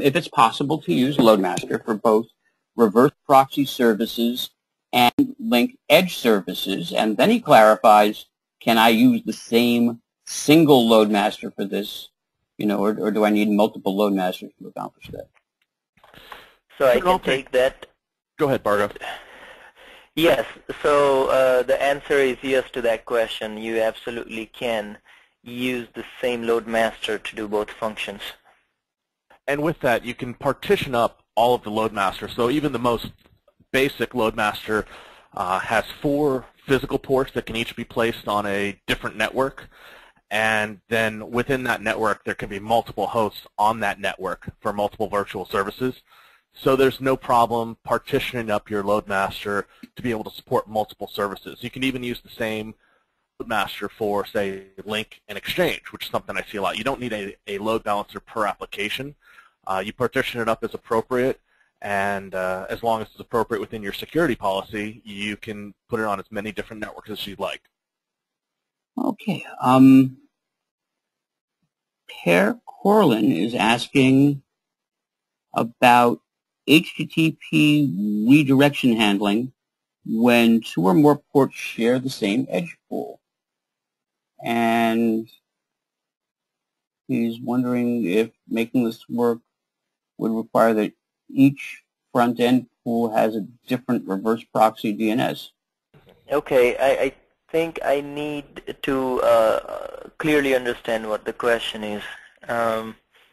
if it's possible to use LoadMaster for both reverse proxy services and Lync edge services, and then he clarifies, can I use the same single LoadMaster for this? Or do I need multiple LoadMasters to accomplish that? So I can take that. Go ahead, Bhargav. Yes. So the answer is yes to that question. You absolutely can use the same LoadMaster to do both functions. And with that, you can partition up all of the LoadMasters. So even the most basic LoadMaster has 4 physical ports that can each be placed on a different network. And then within that network, there can be multiple hosts on that network for multiple virtual services. So there's no problem partitioning up your LoadMaster to be able to support multiple services. You can even use the same LoadMaster for, say, Lync and Exchange, which is something I see a lot. You don't need a load balancer per application. You partition it up as appropriate, and as long as it's appropriate within your security policy, you can put it on as many different networks as you'd like. Okay. Per Corlin is asking about HTTP redirection handling when 2 or more ports share the same edge pool. And he's wondering if making this work would require that each front-end pool has a different reverse proxy DNS. Okay. I think I need to clearly understand what the question is.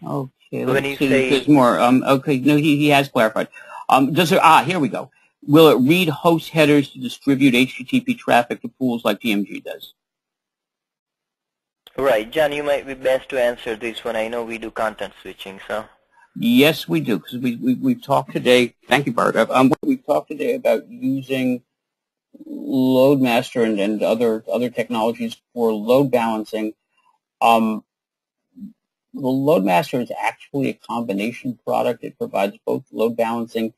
Okay, let's see if there's more. Okay, no, he has clarified. Here we go. Will it read host headers to distribute HTTP traffic to pools like DMG does? Right, John, you might be best to answer this one. I know we do content switching, so. Yes, we do, because we've talked today. Thank you, Bhargav. We've talked today about using LoadMaster and other technologies for load balancing. The LoadMaster is actually a combination product. It provides both load balancing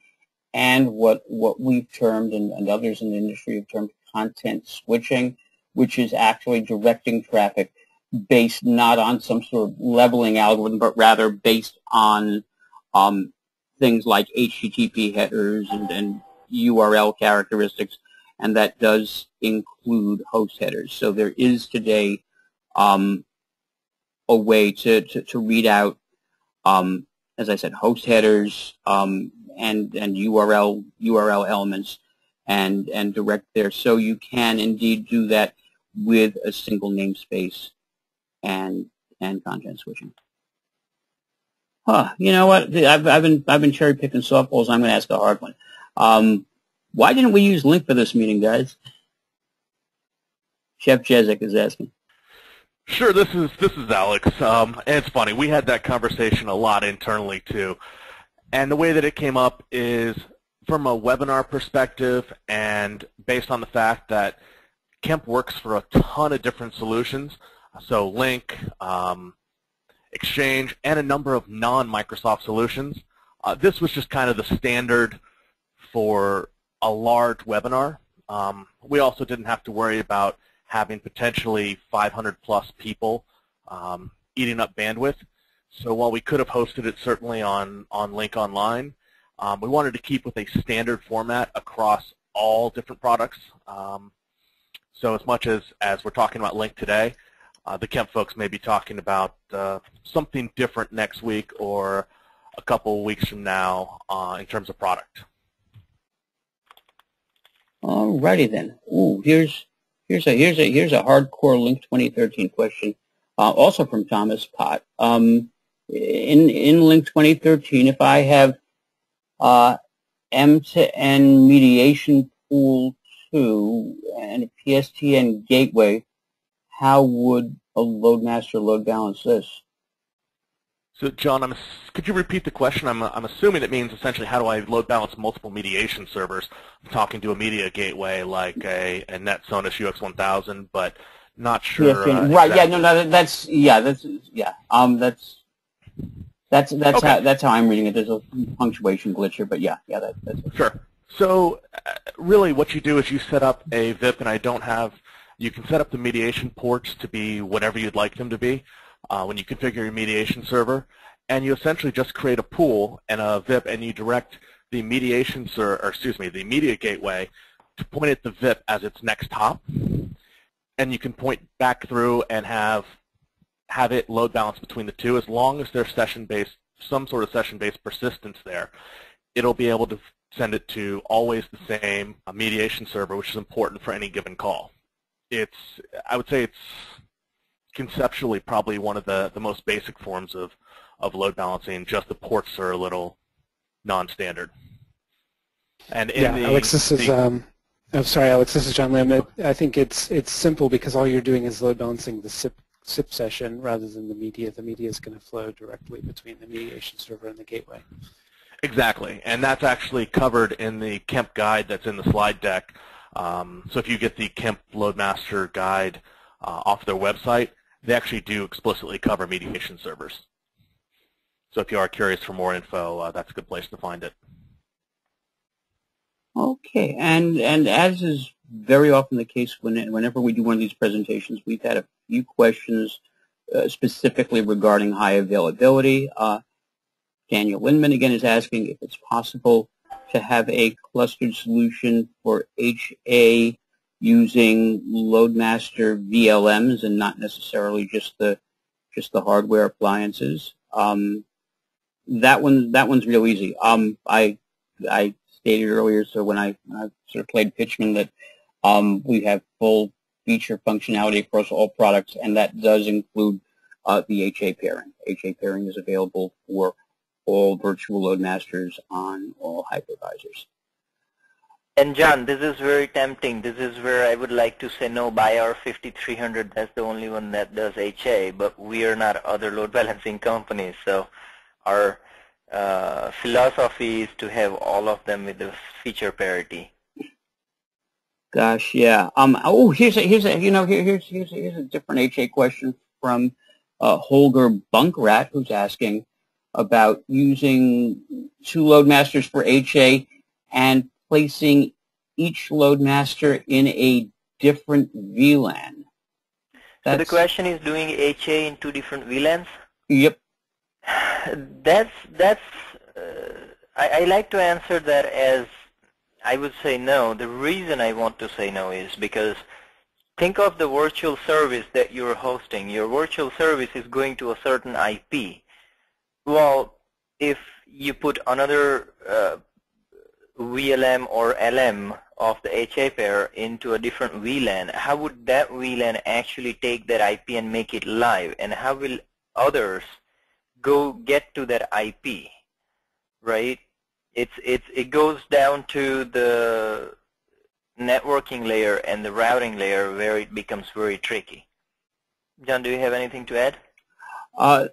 and what we've termed and others in the industry have termed content switching, which is actually directing traffic based not on some sort of leveling algorithm, but rather based on things like HTTP headers and URL characteristics. And that does include host headers. So there is today a way to read out, as I said, host headers and URL elements and direct there. So you can indeed do that with a single namespace and content switching. Huh? You know what? I've been cherry picking softballs. I'm going to ask a hard one. Why didn't we use Lync for this meeting, guys? Chef Jezik is asking. Sure, this is Alex, and it's funny. We had that conversation a lot internally too, and the way that it came up is from a webinar perspective, and based on the fact that Kemp works for a ton of different solutions, so Lync, Exchange, and a number of non-Microsoft solutions, this was just kind of the standard for a large webinar. We also didn't have to worry about having potentially 500-plus people eating up bandwidth. So while we could have hosted it certainly on Lync Online, we wanted to keep with a standard format across all different products. So as much as we're talking about Lync today, the Kemp folks may be talking about something different next week or a couple of weeks from now in terms of product. Alrighty then. Ooh, here's a hardcore Lync 2013 question, also from Thomas Pott. In Lync 2013, if I have M2N mediation pool 2 and a PSTN gateway, how would a LoadMaster load balance this? So, John, could you repeat the question? I'm assuming it means essentially how do I load balance multiple mediation servers? I'm talking to a media gateway like a NetSonus UX1000, but not sure. PSTN, right? Exactly. Yeah. No. That's yeah. That's okay. That's how I'm reading it. There's a punctuation glitch here, but yeah. That's okay. Sure. So, really, what you do is you set up a VIP, and you can set up the mediation ports to be whatever you'd like them to be. When you configure your mediation server, and you essentially just create a pool and a VIP, and you direct the the media gateway to point at the VIP as its next hop, and you can point back through and have it load balance between the two as long as there's some sort of session-based persistence there. It'll be able to send it to always the same mediation server, which is important for any given call. I would say it's conceptually probably one of the most basic forms of load balancing. Just the ports are a little non-standard. And Alex, this is I'm sorry, Alex, this is John Lamb. I think it's simple because all you're doing is load balancing the SIP session rather than the media. The media is going to flow directly between the mediation server and the gateway. Exactly, and that's actually covered in the Kemp guide that's in the slide deck. So if you get the Kemp LoadMaster guide off their website, they actually do explicitly cover mediation servers. So if you are curious for more info, that's a good place to find it. Okay, and as is very often the case, whenever we do one of these presentations, we've had a few questions specifically regarding high availability. Daniel Lindman again is asking if it's possible to have a clustered solution for HA using LoadMaster VLMs and not necessarily just the hardware appliances. That one's real easy. I stated earlier, so when I sort of played pitchman, that we have full feature functionality across all products, and that does include the HA pairing. HA pairing is available for all virtual loadmasters on all hypervisors. And John, this is very tempting. This is where I would like to say no, buy our 5300. That's the only one that does HA, but we are not other load balancing companies. So our philosophy is to have all of them with the feature parity. Gosh, yeah. Oh, here's a different HA question from Holger Bunkrat, who's asking about using two loadmasters for HA and placing each loadmaster in a different VLAN. So the question is doing HA in two different VLANs? Yep. I like to answer that as I would say no. The reason I want to say no is because think of the virtual service that you're hosting. Your virtual service is going to a certain IP. Well, if you put another VLM or LM of the HA pair into a different VLAN, how would that VLAN actually take that IP and make it live? And how will others go get to that IP, right? It goes down to the networking layer and the routing layer where it becomes very tricky. John, do you have anything to add?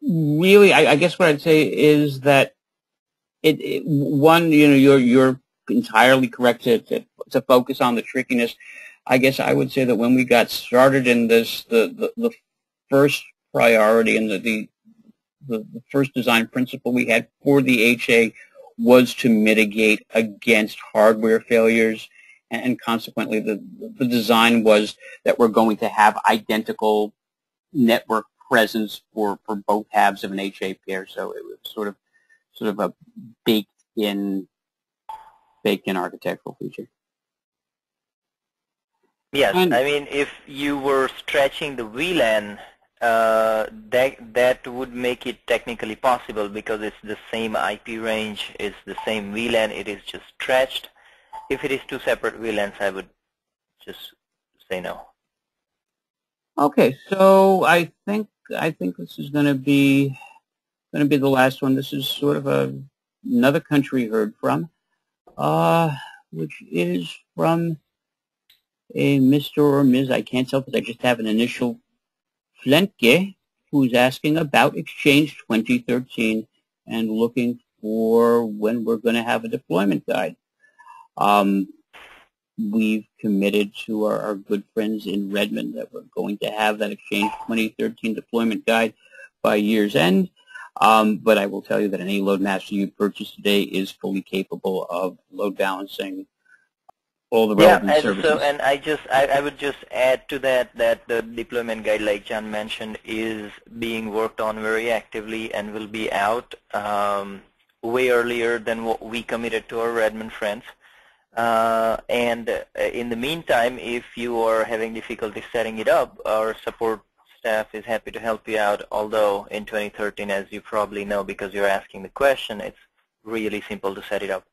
Really, I guess what I'd say is that One, you know, you're entirely correct to focus on the trickiness. I guess I would say that when we got started in this, the first priority and the first design principle we had for the HA was to mitigate against hardware failures, and consequently the design was that we're going to have identical network presence for both halves of an HA pair, so it was sort of a baked in architectural feature. Yes, and I mean, if you were stretching the VLAN, that would make it technically possible because it's the same IP range, it's the same VLAN, it is just stretched. If it is two separate VLANs, I would just say no. Okay, so I think this is going to be the last one. This is sort of another country heard from, which is from a Mr. or Ms. I can't tell because I just have an initial Flenke, who's asking about Exchange 2013 and looking for when we're going to have a deployment guide. We've committed to our good friends in Redmond that we're going to have that Exchange 2013 deployment guide by year's end. But I will tell you that any LoadMaster you purchase today is fully capable of load balancing all the relevant services. Yeah, so, and I would just add to that that the deployment guide, like John mentioned, is being worked on very actively and will be out way earlier than what we committed to our Redmond friends. And in the meantime, if you are having difficulty setting it up, our support staff is happy to help you out, although in 2013, as you probably know because you're asking the question, it's really simple to set it up.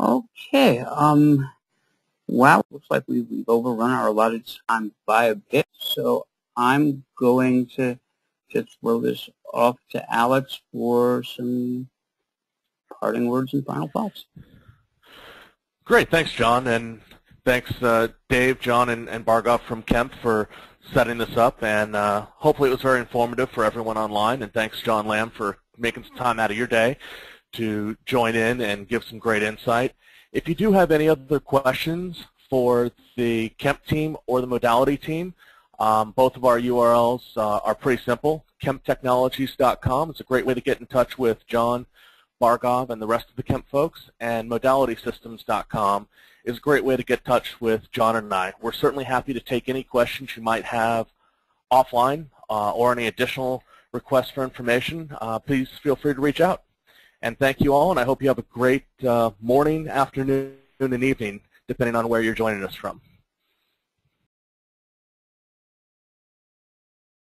Okay. Wow, looks like we've overrun our allotted time by a bit, so I'm going to just throw this off to Alex for some parting words and final thoughts. Great. Thanks, John, and thanks, Dave, John, and Bhargav from Kemp for setting this up, and hopefully it was very informative for everyone online, and thanks, John Lamb, for making some time out of your day to join in and give some great insight. If you do have any other questions for the Kemp team or the Modality team, both of our URLs are pretty simple. KempTechnologies.com is a great way to get in touch with John, Bhargav, and the rest of the Kemp folks, and modalitysystems.com is a great way to get in touch with John and I. We're certainly happy to take any questions you might have offline or any additional requests for information. Please feel free to reach out. And thank you all, and I hope you have a great morning, afternoon, and evening, depending on where you're joining us from.